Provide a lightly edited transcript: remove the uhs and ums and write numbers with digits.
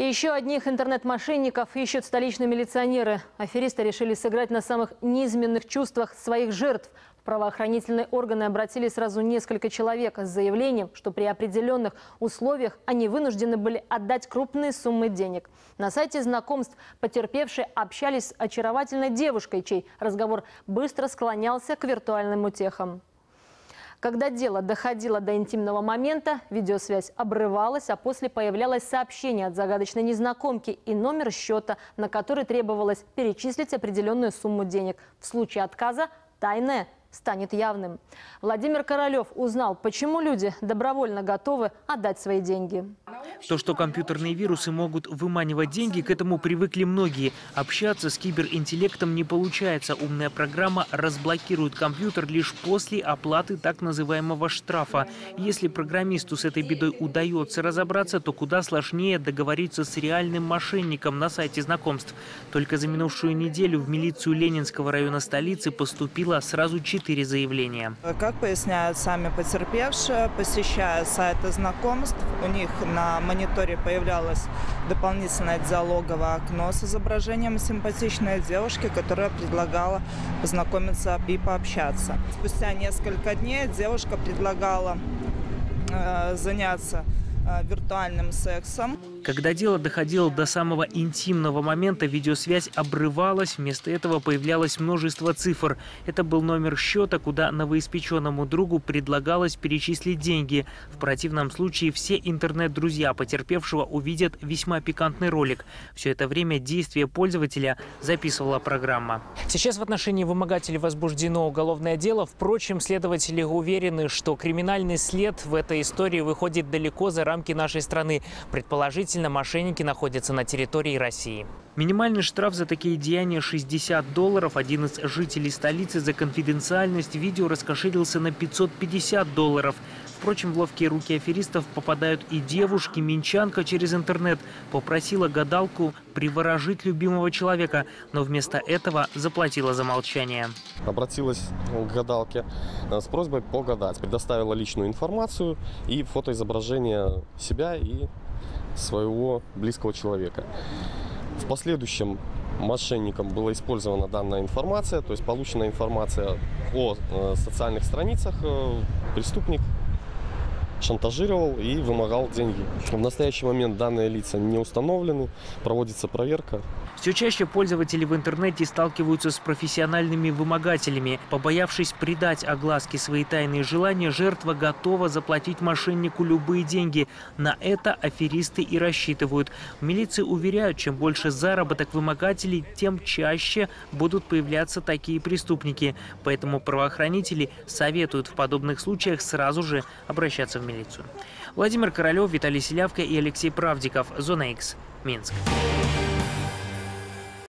И еще одних интернет-мошенников ищут столичные милиционеры. Аферисты решили сыграть на самых низменных чувствах своих жертв. В правоохранительные органы обратили сразу несколько человек с заявлением, что при определенных условиях они вынуждены были отдать крупные суммы денег. На сайте знакомств потерпевшие общались с очаровательной девушкой, чей разговор быстро склонялся к виртуальным утехам. Когда дело доходило до интимного момента, видеосвязь обрывалась, а после появлялось сообщение от загадочной незнакомки и номер счета, на который требовалось перечислить определенную сумму денег. В случае отказа тайное станет явным. Владимир Королёв узнал, почему люди добровольно готовы отдать свои деньги. То, что компьютерные вирусы могут выманивать деньги, к этому привыкли многие. Общаться с киберинтеллектом не получается. Умная программа разблокирует компьютер лишь после оплаты так называемого штрафа. Если программисту с этой бедой удается разобраться, то куда сложнее договориться с реальным мошенником на сайте знакомств. Только за минувшую неделю в милицию Ленинского района столицы поступило сразу 4 заявления. Как поясняют сами потерпевшие, посещая сайты знакомств, у них на мониторе появлялось дополнительное диалоговое окно с изображением симпатичной девушки, которая предлагала познакомиться и пообщаться. Спустя несколько дней девушка предлагала заняться виртуальным сексом. Когда дело доходило до самого интимного момента, видеосвязь обрывалась. Вместо этого появлялось множество цифр. Это был номер счета, куда новоиспеченному другу предлагалось перечислить деньги. В противном случае все интернет-друзья потерпевшего увидят весьма пикантный ролик. Все это время действия пользователя записывала программа. Сейчас в отношении вымогателей возбуждено уголовное дело. Впрочем, следователи уверены, что криминальный след в этой истории выходит далеко за рамки нашей страны. Предположительно, мошенники находятся на территории России. Минимальный штраф за такие деяния $60. Один из жителей столицы за конфиденциальность видео раскошелился на $550. Впрочем, в ловкие руки аферистов попадают и девушки. Минчанка через интернет попросила гадалку приворожить любимого человека, но вместо этого заплатила за молчание. Обратилась к гадалке с просьбой погадать. Предоставила личную информацию и фотоизображение себя и своего близкого человека. В последующем мошенникам была использована данная информация, то есть получена информация о социальных страницах. Преступник шантажировал и вымогал деньги. В настоящий момент данные лица не установлены, проводится проверка. Все чаще пользователи в интернете сталкиваются с профессиональными вымогателями. Побоявшись придать огласке свои тайные желания, жертва готова заплатить мошеннику любые деньги. На это аферисты и рассчитывают. В милиции уверяют, чем больше заработок вымогателей, тем чаще будут появляться такие преступники. Поэтому правоохранители советуют в подобных случаях сразу же обращаться в милицию. Владимир Королёв, Виталий Селявка и Алексей Правдиков. Зона X. Минск.